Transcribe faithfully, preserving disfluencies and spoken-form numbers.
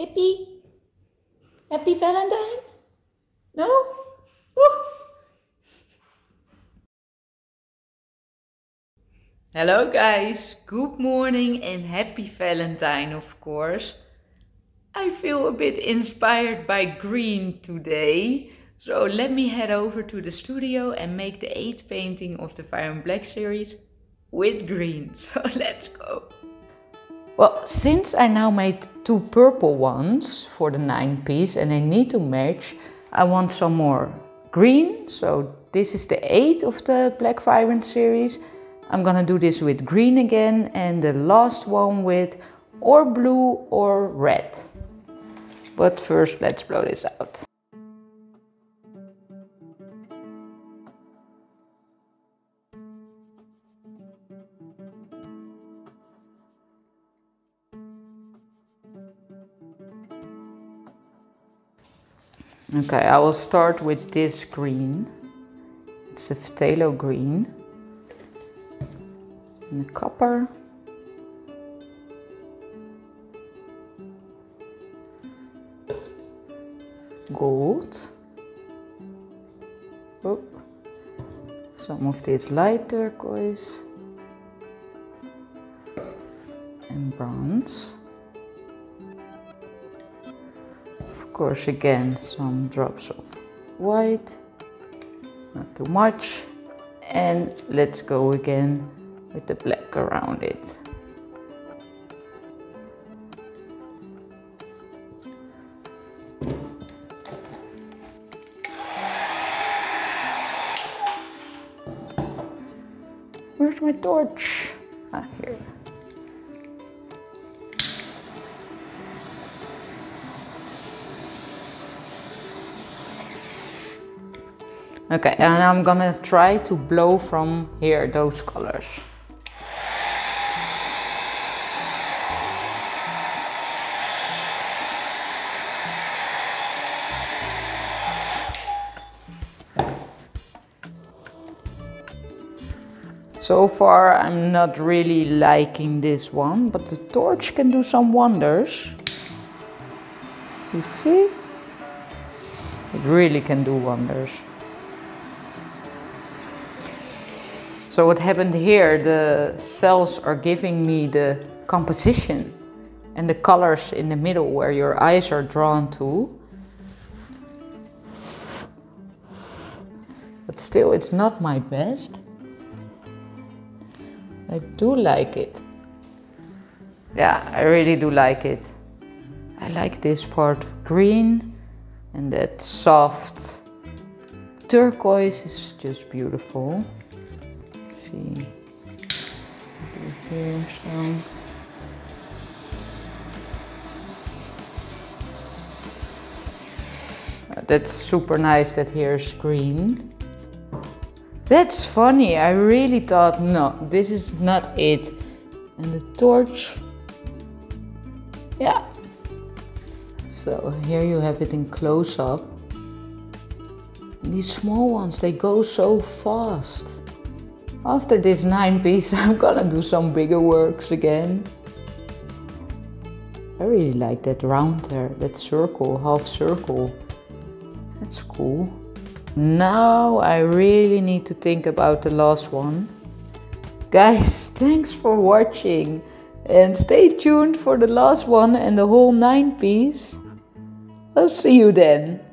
Hippie? Happy Valentine? No? Oeh. Hello guys, good morning and happy Valentine of course. I feel a bit inspired by green today. So let me head over to the studio and make the eighth painting of the Vibrant Black series with green. So let's go. Well, since I now made two purple ones for the nine piece and they need to match, I want some more green. So this is the eighth of the Black Vibrant series. I'm gonna do this with green again and the last one with or blue or red. But first, let's blow this out. Okay, I will start with this green. It's a phthalo green. And the copper. Gold. Oh. Some of this light turquoise. And bronze. Of course, again, some drops of white. Not too much. And let's go again with the black around it. Where's my torch? Ah, here. Okay, and I'm gonna try to blow from here those colors. So far I'm not really liking this one, but the torch can do some wonders. You see? It really can do wonders. So what happened here, the cells are giving me the composition and the colors in the middle where your eyes are drawn to. But still, it's not my best. I do like it. Yeah, I really do like it. I like this part of green and that soft turquoise is just beautiful. Let's see. Here some. That's super nice that here's green. That's funny, I really thought, no, this is not it. And the torch, yeah. So here you have it in close up. These small ones, they go so fast. After this nine piece, I'm gonna do some bigger works again. I really like that round there, that circle, half circle. That's cool. Now I really need to think about the last one. Guys, thanks for watching and stay tuned for the last one and the whole nine piece. I'll see you then.